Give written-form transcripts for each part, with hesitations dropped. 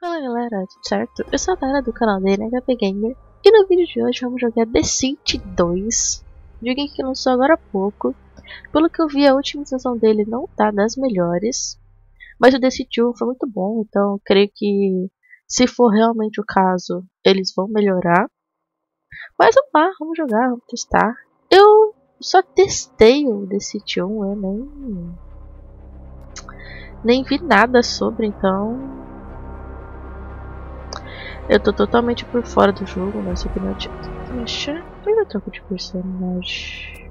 Fala galera, tudo certo? Eu sou a Tara do canal DNHP Gamer e no vídeo de hoje vamos jogar Deceit 2, joguei que lançou agora há pouco. Pelo que eu vi, a otimização dele não tá das melhores, mas o Deceit 1 foi muito bom, então eu creio que se for realmente o caso, eles vão melhorar. Mas vamos lá, vamos jogar, vamos testar. Eu só testei o Deceit 1, eu nem vi nada sobre, então... Eu tô totalmente por fora do jogo, mas aqui não tinha. Deixa eu troco de personagem.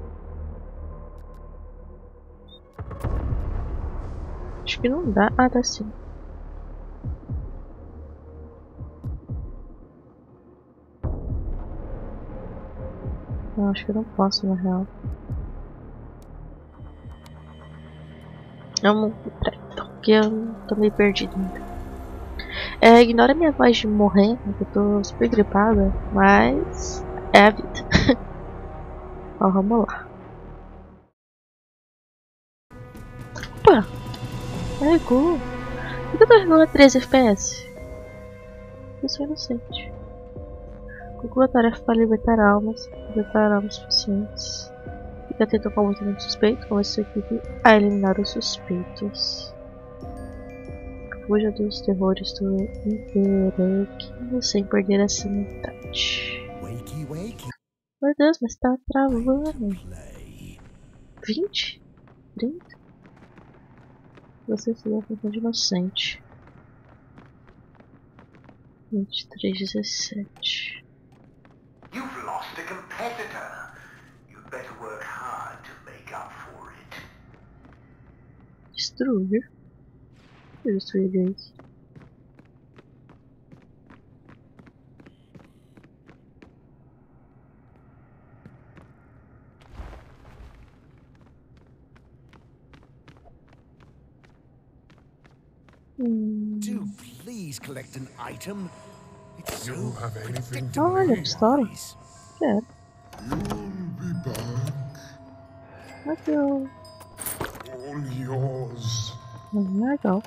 Acho que não dá. Ah, dá sim. Não, acho que eu não posso na real. Vamos pra então, porque eu tô meio perdido ainda. Ignora minha voz de morrer, porque eu tô super gripada, mas é a vida. Ó, vamos lá. Opa! Ergou! Por que eu tô ergando a 13 FPS? Eu sou inocente. Conclua a tarefa para libertar almas suficientes. Fica atento ao comportamento suspeito, comece sua equipe a eliminar os suspeitos. Fuja dos terrores do Imperequinho sem perder a sanidade. Meu Deus, mas tá travando. 20? 30? Você se dá conta de inocente. 23:17. You've lost a competitor. You'd better work hard to make up for it. Destruir. Eu destruí eles. Do please collect an item. It's so predictable. Olha, pistola. Quero. Aqui, ó. All yours. Legal.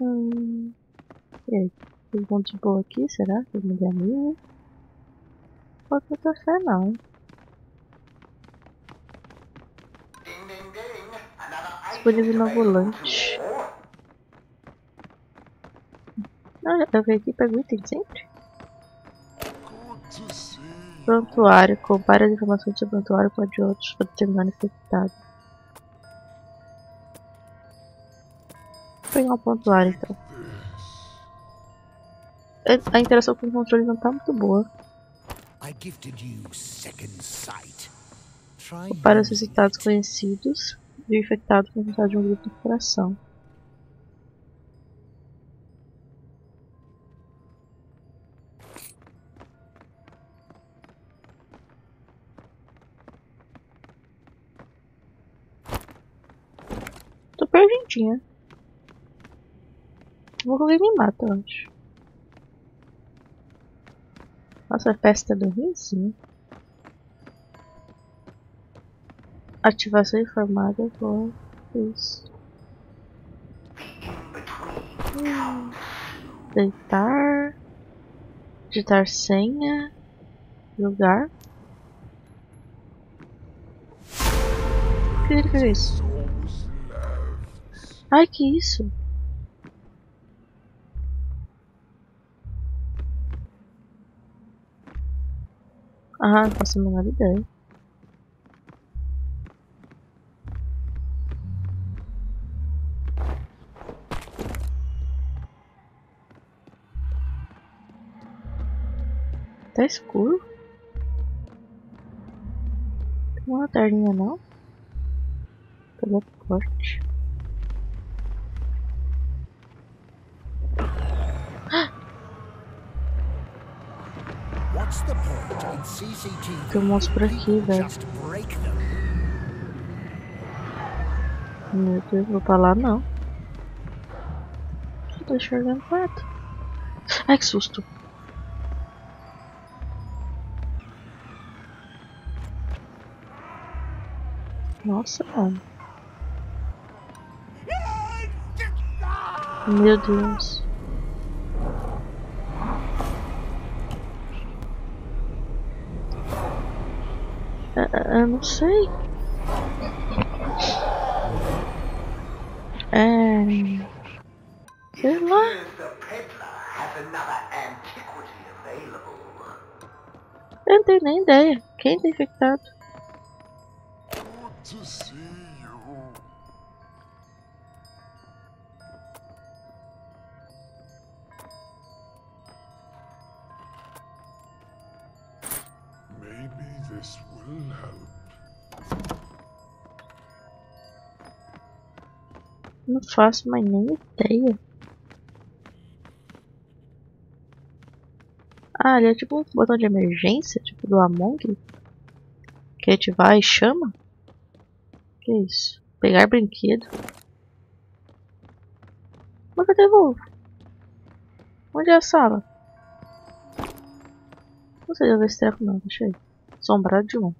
E aí? Tem um monte de boa aqui, será? Tem uma galinha? Pode não ter fé não. Disponível no ambulante. Olha, eu venho aqui e pego item sempre. Prontuário. Compare as informações do prontuário com a de outros para determinar o infectado. Vou pegar um prontuário então. A interação com o controle não tá muito boa. Compare os resultados conhecidos do infectado com o resultado de um grupo de coração. Perguntinha. Vou alguém me mata, eu acho. Nossa, a festa do risinho. Ativação informada com isso. Deitar. Digitar senha. Lugar. O que significa isso? Ai, que isso? Ah, não faço a menor ideia. Tá escuro? Tem uma lanterninha não? Teleporte. Tem um monstro por aqui, velho. Meu Deus, vou pra lá não. Não tô enxergando nada. Ai, que susto. Nossa, mano. Meu Deus. Eu não sei. Sei lá. Eu não tenho nem ideia. Quem tem infectado? Não faço mais nem ideia. Ah, ele é tipo um botão de emergência, tipo do Among, que ativar e chama. Que isso? Pegar brinquedo. Como é que eu devolvo? Onde é a sala? Não sei de ver esse treco não, deixa aí. Assombrado de um.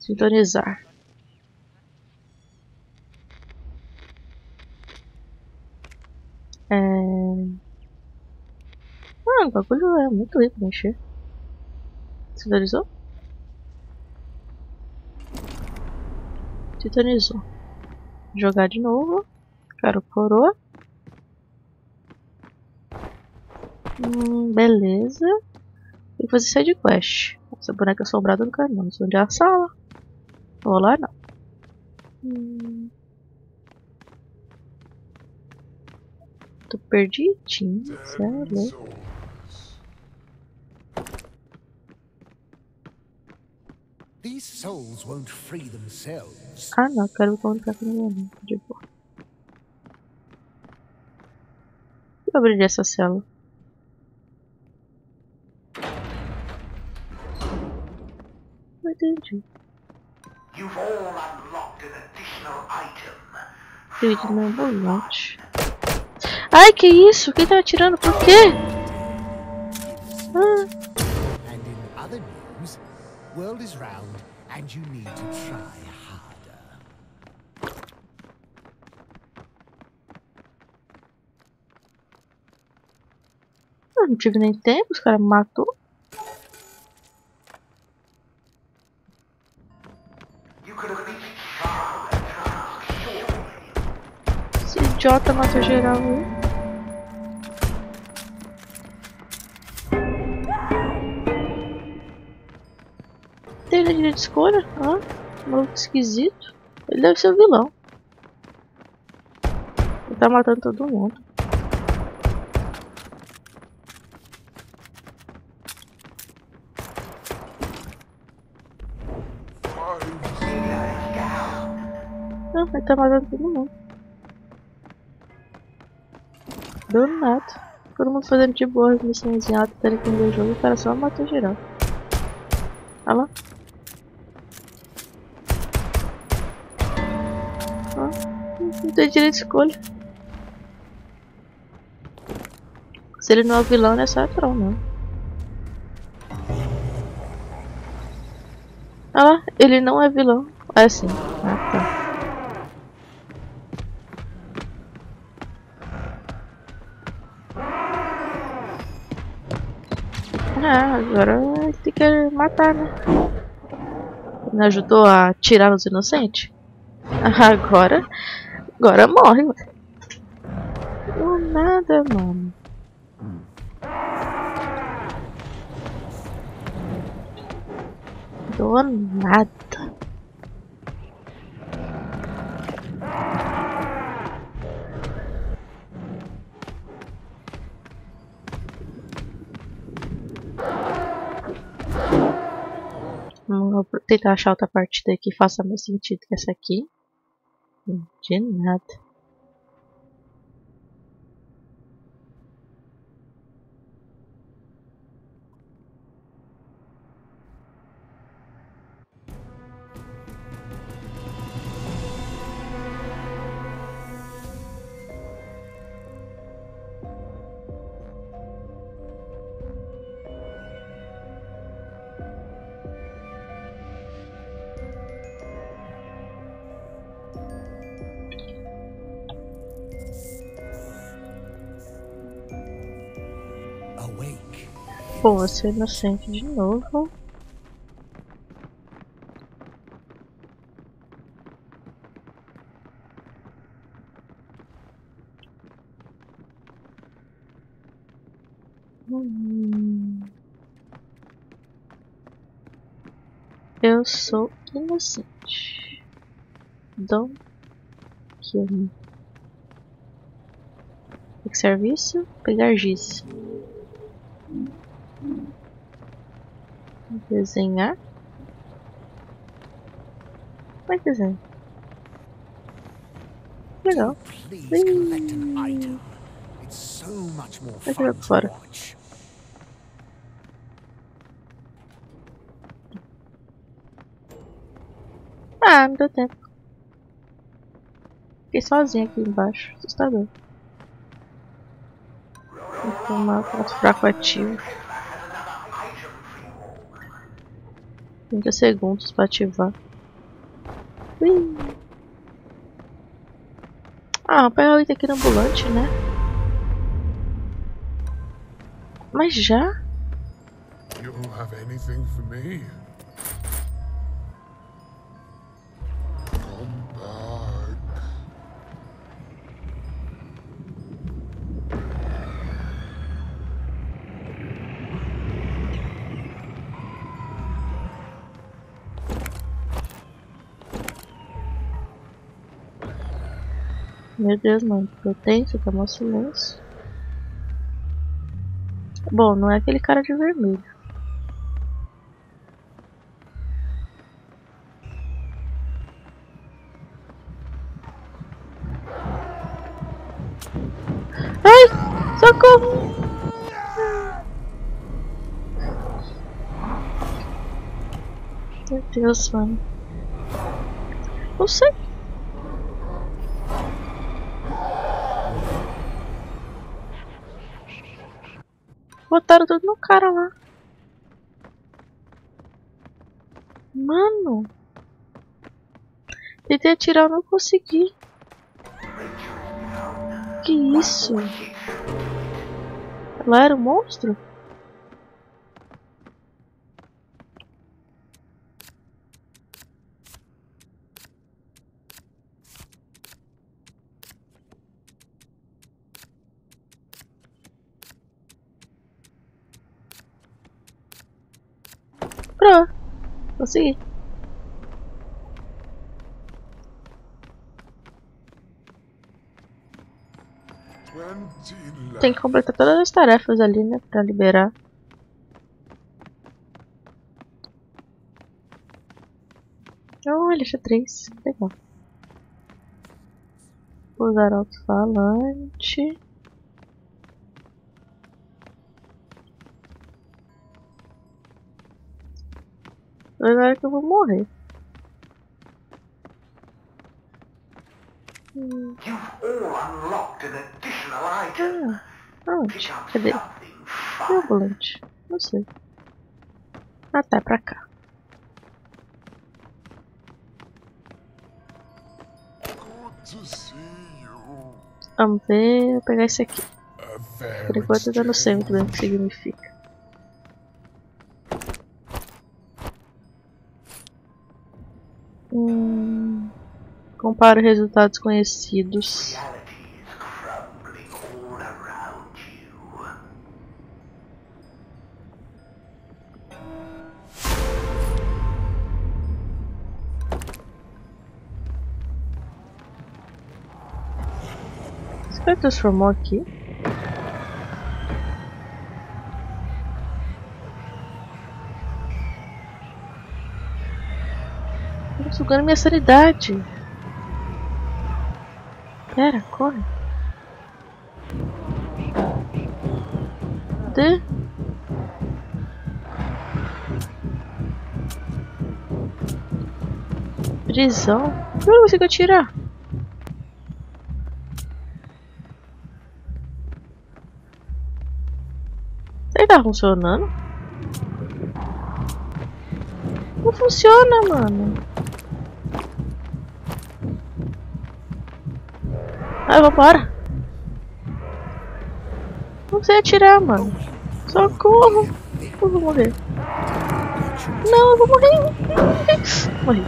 Sintonizar. O bagulho é muito rico mexer. Sintonizou? Sintonizou. Jogar de novo. Quero coroa. Beleza. Tem que fazer side quest. Essa boneca assombrada do caramba. Não sei onde é a sala. Não vou lá não. Tô perdidinho, sério. Ah não, quero comunicar com ninguém, de boa. Eu abri essa célula. Não entendi. Perdi meu ambulante. Ai, que isso? Quem tá atirando? Por quê? World is round and you need to try harder. Eu não tive nem tempo, os caras me matou. Esse idiota matou geral aí. Tem a direita de escolha? Ah, maluco esquisito. Ele deve ser o vilão. Ele tá matando todo mundo. Não, ele tá matando todo mundo. Do nada. Todo mundo fazendo de boa as missãozinhas até ele entender o jogo. O cara só matou geral. Olha lá. Não tem direito de escolha. Se ele não é o vilão, não é só atrão, não. Olha lá, ele não é vilão. É assim. Ah, tá. Ah, agora tem que matar, né? Não ajudou a tirar os inocentes? Agora... Agora morre, mano. Não nada, mano. Do nada. Vou tentar achar outra partida que faça mais sentido que essa aqui. De nada. Pô, você é inocente de novo. Eu sou inocente. Dom que serviço? Pegar giz. Desenhar. Vai desenhar. Legal. Vai tirar fora. Ah, não deu tempo. Fiquei sozinha aqui embaixo. Assustador. Vou tomar o ponto fraco ativo. 30 segundos pra ativar. Ui. Ah, vou pegar o item aqui no ambulante, né? Mas já? You have anything for me? Meu Deus, mano, eu tenho, tá mó silêncio. Bom, não é aquele cara de vermelho. Ai, socorro! Meu Deus, mano. Não sei. Botaram tudo no cara lá. Mano. Tentei atirar, eu não consegui. Que isso? Lá era um monstro? Pronto, consegui. Tem que completar todas as tarefas ali, né? Pra liberar. Olha, já 3. Legal. Vou usar alto-falante. Agora que eu vou morrer. Cadê? Meu ambulante. Não sei. Ah, tá, é pra cá. Vamos ver. Vou pegar esse aqui. Por enquanto eu não sei muito bem o que significa. Compara resultados conhecidos. Esse cara transformou aqui. Estou sugando minha sanidade. Pera, corre. Cadê? Prisão? Eu não consigo atirar. Será que tá funcionando? Não funciona, mano. Ai, vambora. Não sei atirar, mano. Socorro. eu vou morrer. Não, eu vou morrer. Morri.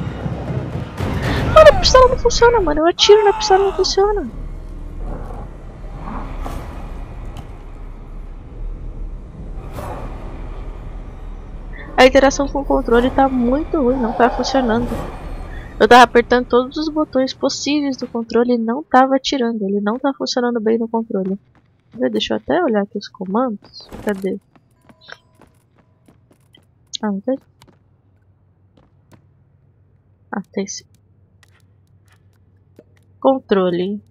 Mano, a pistola não funciona, mano. Eu atiro na pistola, não funciona. A interação com o controle tá muito ruim, não tá funcionando. Eu tava apertando todos os botões possíveis do controle e não tava atirando. Ele não tá funcionando bem no controle. Deixa eu até olhar aqui os comandos. Cadê? Ah, não tem? Ah, tem sim. Controle.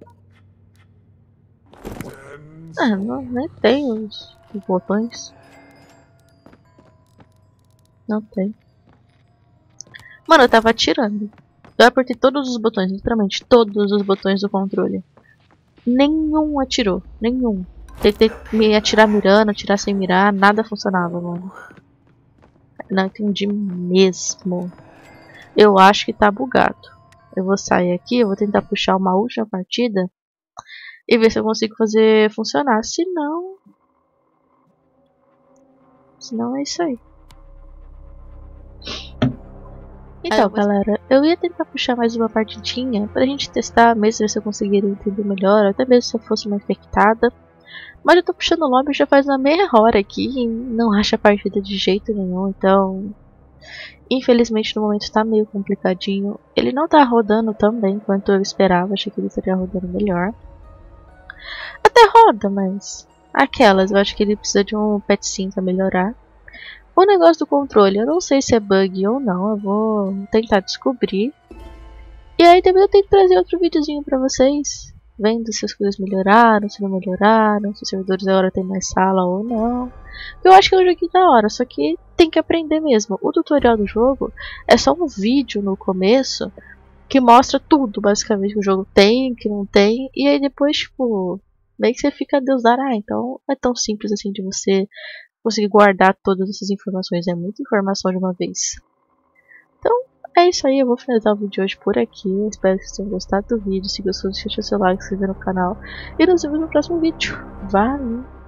Ah, não, nem tem os botões. Não tem. Mano, eu tava atirando. Eu apertei todos os botões, literalmente todos os botões do controle. Nenhum atirou, nenhum. Tentei me atirar mirando, atirar sem mirar, nada funcionava, mano. Não entendi mesmo. Eu acho que tá bugado. Eu vou sair aqui, eu vou tentar puxar uma última partida e ver se eu consigo fazer funcionar. Se não... se não é isso aí. Então, galera, eu ia tentar puxar mais uma partidinha pra gente testar mesmo, ver se eu conseguiria entender melhor, até mesmo se eu fosse uma infectada. Mas eu tô puxando o lobby já faz uma meia hora aqui e não acho a partida de jeito nenhum, então... infelizmente no momento tá meio complicadinho. Ele não tá rodando tão bem quanto eu esperava, achei que ele estaria rodando melhor. Até roda, mas... aquelas, eu acho que ele precisa de um patchzinho pra melhorar. O negócio do controle, eu não sei se é bug ou não, eu vou tentar descobrir. E aí também eu tenho que trazer outro videozinho pra vocês, vendo se as coisas melhoraram, se não melhoraram, se os servidores agora tem mais sala ou não. Eu acho que é um joguinho da hora, só que tem que aprender mesmo. O tutorial do jogo é só um vídeo no começo que mostra tudo, basicamente, que o jogo tem, que não tem. E aí depois, tipo, meio que você fica, Deus dará, então é tão simples assim de você... conseguir guardar todas essas informações, é muita informação de uma vez. Então é isso aí, eu vou finalizar o vídeo de hoje por aqui. Eu espero que vocês tenham gostado do vídeo. Se gostou, deixa o seu like, se inscreva no canal. E nos vemos no próximo vídeo. Valeu!